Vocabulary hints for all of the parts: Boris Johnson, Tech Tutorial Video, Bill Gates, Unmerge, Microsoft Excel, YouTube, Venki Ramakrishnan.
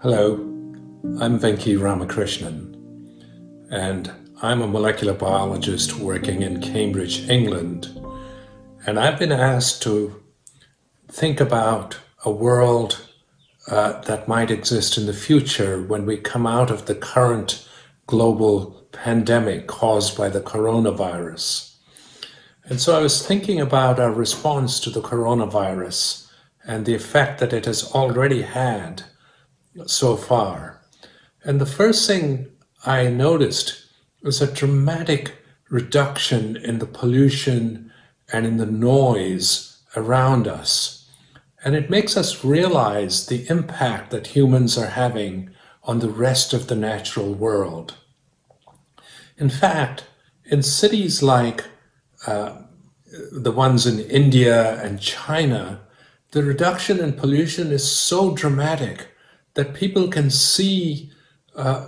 Hello, I'm Venki Ramakrishnan, and I'm a molecular biologist working in Cambridge, England. And I've been asked to think about a world that might exist in the future when we come out of the current global pandemic caused by the coronavirus. And so I was thinking about our response to the coronavirus and the effect that it has already had so far. And the first thing I noticed was a dramatic reduction in the pollution and in the noise around us. And it makes us realize the impact that humans are having on the rest of the natural world. In fact, in cities like the ones in India and China, the reduction in pollution is so dramatic that people can see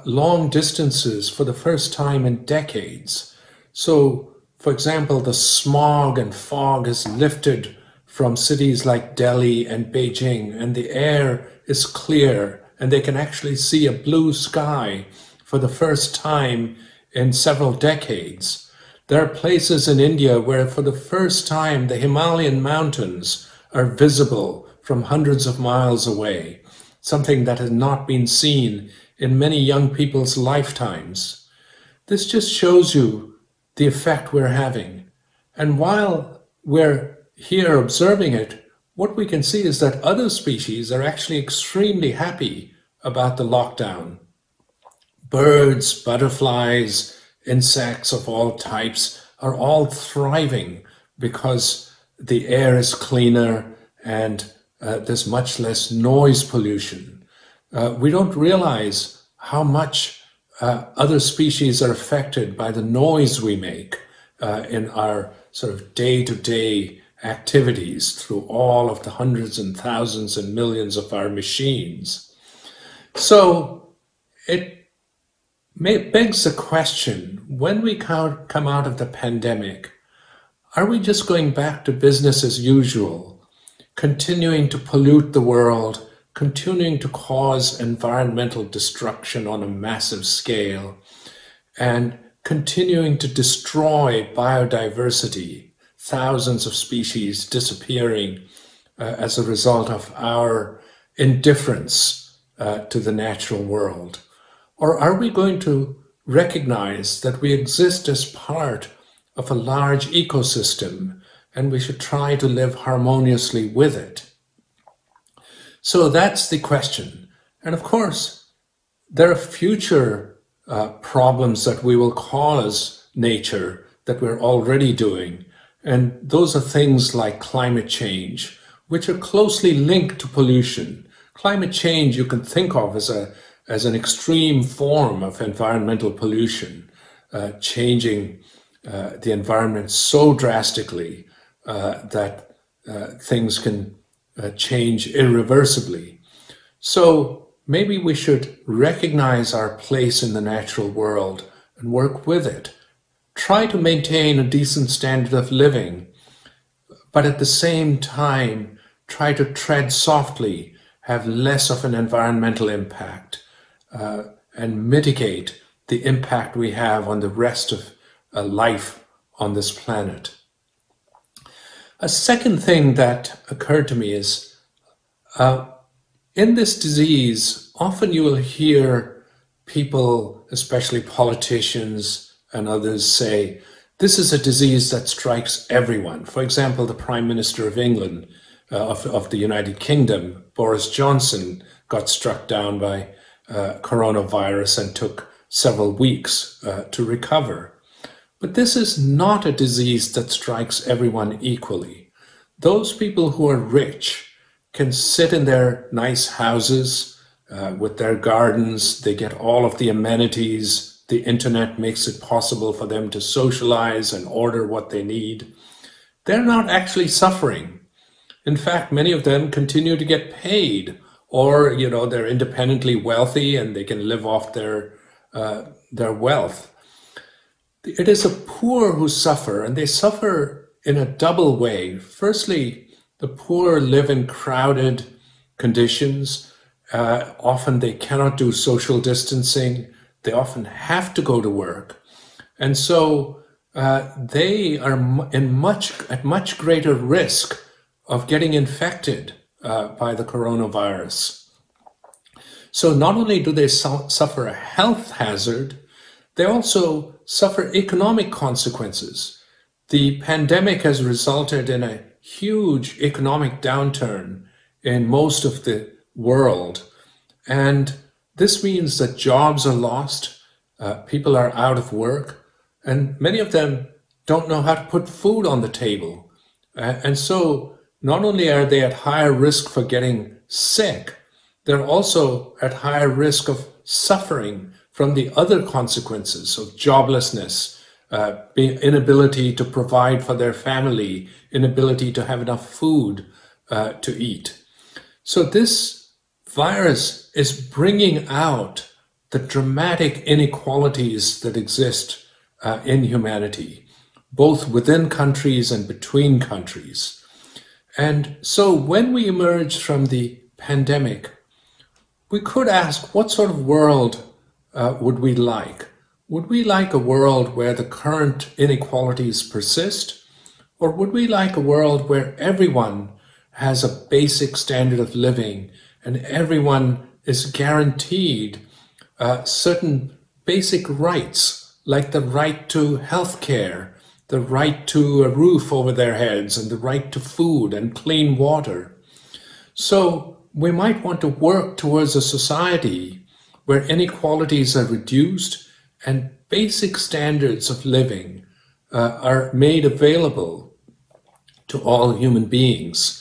long distances for the first time in decades. So, for example, the smog and fog is lifted from cities like Delhi and Beijing, and the air is clear, and they can actually see a blue sky for the first time in several decades. There are places in India where for the first time the Himalayan mountains are visible from hundreds of miles away, something that has not been seen in many young people's lifetimes. This just shows you the effect we're having. And while we're here observing it, what we can see is that other species are actually extremely happy about the lockdown. Birds, butterflies, insects of all types are all thriving because the air is cleaner and there's much less noise pollution. We don't realize how much other species are affected by the noise we make in our sort of day-to-day activities through all of the hundreds and thousands and millions of our machines. So it begs the question, when we come out of the pandemic, are we just going back to business as usual? Continuing to pollute the world, continuing to cause environmental destruction on a massive scale, and continuing to destroy biodiversity, thousands of species disappearing as a result of our indifference to the natural world? Or are we going to recognize that we exist as part of a large ecosystem, and we should try to live harmoniously with it? So that's the question. And of course, there are future problems that we will cause nature that we're already doing. And those are things like climate change, which are closely linked to pollution. Climate change you can think of as an extreme form of environmental pollution, changing the environment so drastically that things can change irreversibly. So maybe we should recognize our place in the natural world and work with it. Try to maintain a decent standard of living, but at the same time, try to tread softly, have less of an environmental impact, and mitigate the impact we have on the rest of life on this planet. A second thing that occurred to me is, in this disease, often you will hear people, especially politicians and others, say, this is a disease that strikes everyone. For example, the Prime Minister of England, of the United Kingdom, Boris Johnson, got struck down by coronavirus and took several weeks to recover. But this is not a disease that strikes everyone equally. Those people who are rich can sit in their nice houses with their gardens. They get all of the amenities. The internet makes it possible for them to socialize and order what they need. They're not actually suffering. In fact, many of them continue to get paid, or they're independently wealthy and they can live off their wealth. It is the poor who suffer, and they suffer in a double way. Firstly, the poor live in crowded conditions, Often they cannot do social distancing. They often have to go to work. And so they are at much greater risk of getting infected by the coronavirus. So not only do they suffer a health hazard, they also suffer economic consequences. The pandemic has resulted in a huge economic downturn in most of the world. And this means that jobs are lost, people are out of work, and many of them don't know how to put food on the table. And so not only are they at higher risk for getting sick, they're also at higher risk of suffering from the other consequences of joblessness, inability to provide for their family, inability to have enough food to eat. So this virus is bringing out the dramatic inequalities that exist in humanity, both within countries and between countries. And so when we emerge from the pandemic, we could ask, what sort of world would we like? Would we like a world where the current inequalities persist? Or would we like a world where everyone has a basic standard of living and everyone is guaranteed certain basic rights, like the right to health care, the right to a roof over their heads, and the right to food and clean water? So we might want to work towards a society where inequalities are reduced and basic standards of living are made available to all human beings.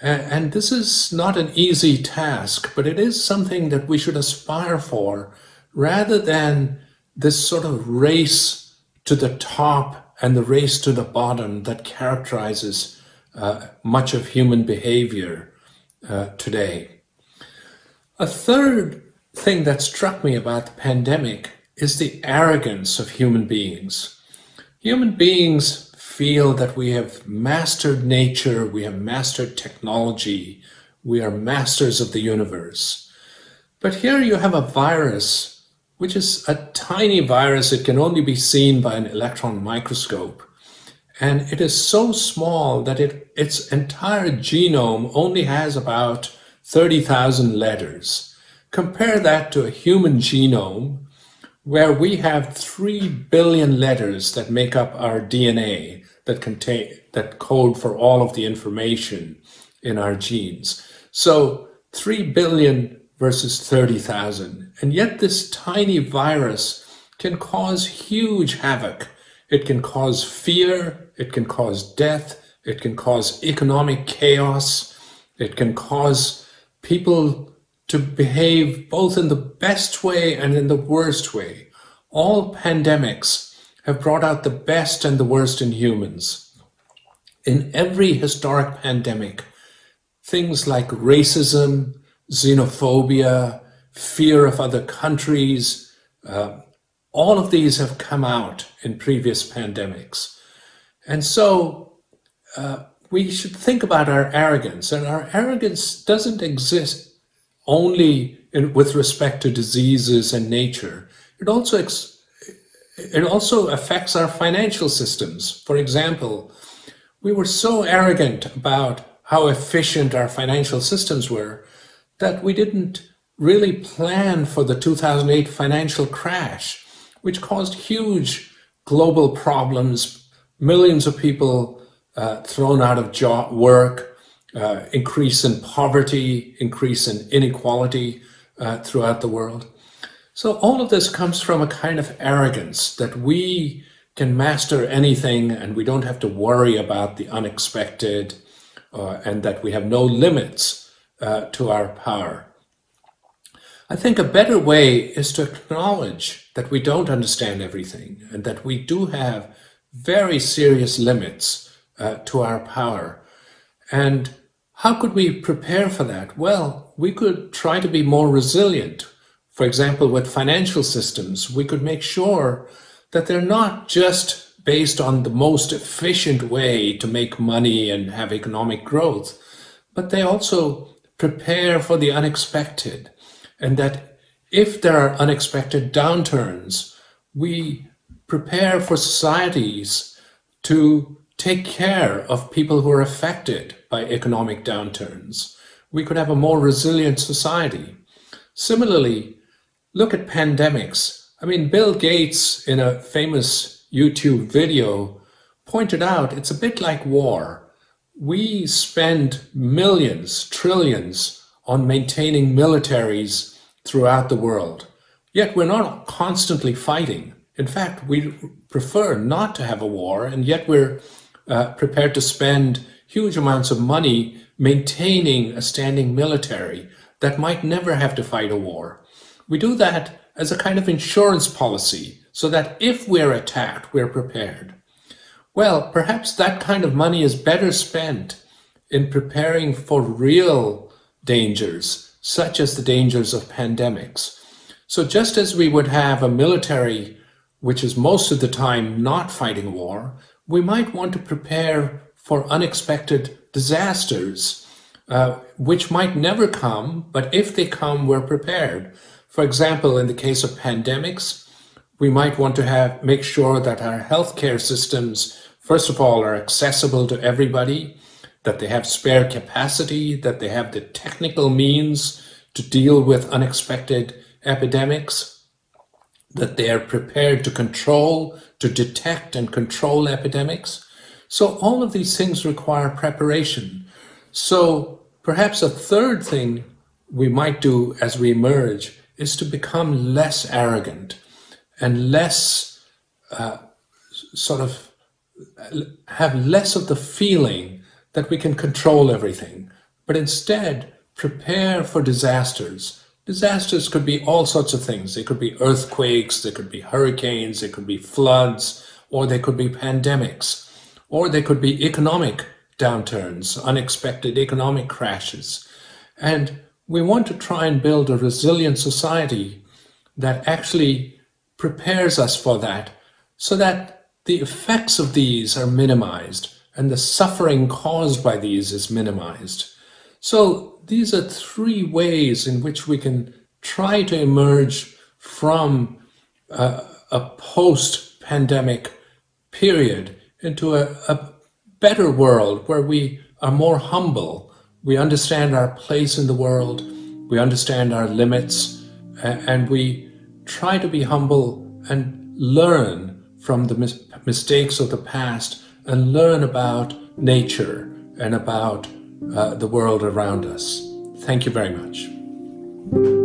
And this is not an easy task, but it is something that we should aspire for, rather than this sort of race to the top and the race to the bottom that characterizes much of human behavior today. A third thing that struck me about the pandemic is the arrogance of human beings. Human beings feel that we have mastered nature, we have mastered technology, we are masters of the universe. But here you have a virus, which is a tiny virus. It can only be seen by an electron microscope. And it is so small that its entire genome only has about 30,000 letters. Compare that to a human genome, where we have 3 billion letters that make up our DNA, that code for all of the information in our genes. So 3 billion versus 30,000. And yet this tiny virus can cause huge havoc. It can cause fear, it can cause death, it can cause economic chaos, it can cause people to behave both in the best way and in the worst way. All pandemics have brought out the best and the worst in humans. In every historic pandemic, things like racism, xenophobia, fear of other countries, all of these have come out in previous pandemics. And so we should think about our arrogance, and our arrogance doesn't exist only with respect to diseases and nature. It also affects our financial systems. For example, we were so arrogant about how efficient our financial systems were that we didn't really plan for the 2008 financial crash, which caused huge global problems, millions of people thrown out of work, increase in poverty, increase in inequality throughout the world. So all of this comes from a kind of arrogance that we can master anything and we don't have to worry about the unexpected, and that we have no limits to our power. I think a better way is to acknowledge that we don't understand everything and that we do have very serious limits to our power. And how could we prepare for that? Well, we could try to be more resilient. For example, with financial systems, we could make sure that they're not just based on the most efficient way to make money and have economic growth, but they also prepare for the unexpected, and that if there are unexpected downturns, we prepare for societies to take care of people who are affected by economic downturns. We could have a more resilient society. Similarly, look at pandemics. I mean, Bill Gates, in a famous YouTube video, pointed out it's a bit like war. We spend millions, trillions on maintaining militaries throughout the world, yet we're not constantly fighting. In fact, we prefer not to have a war, and yet we're prepared to spend huge amounts of money maintaining a standing military that might never have to fight a war. We do that as a kind of insurance policy, so that if we're attacked, we're prepared. Well, perhaps that kind of money is better spent in preparing for real dangers, such as the dangers of pandemics. So just as we would have a military, which is most of the time not fighting war, we might want to prepare for unexpected disasters, which might never come, but if they come, we're prepared. For example, in the case of pandemics, we might want to make sure that our healthcare systems, first of all, are accessible to everybody, that they have spare capacity, that they have the technical means to deal with unexpected epidemics, that they are prepared to control, to detect and control epidemics. So all of these things require preparation. So perhaps a third thing we might do as we emerge is to become less arrogant and less have less of the feeling that we can control everything, but instead prepare for disasters. Disasters could be all sorts of things. They could be earthquakes, they could be hurricanes, they could be floods, or they could be pandemics, or they could be economic downturns, unexpected economic crashes. And we want to try and build a resilient society that actually prepares us for that, so that the effects of these are minimized and the suffering caused by these is minimized. So these are three ways in which we can try to emerge from a post-pandemic period into a better world where we are more humble. We understand our place in the world, we understand our limits, and we try to be humble and learn from the mistakes of the past and learn about nature and about the world around us. Thank you very much.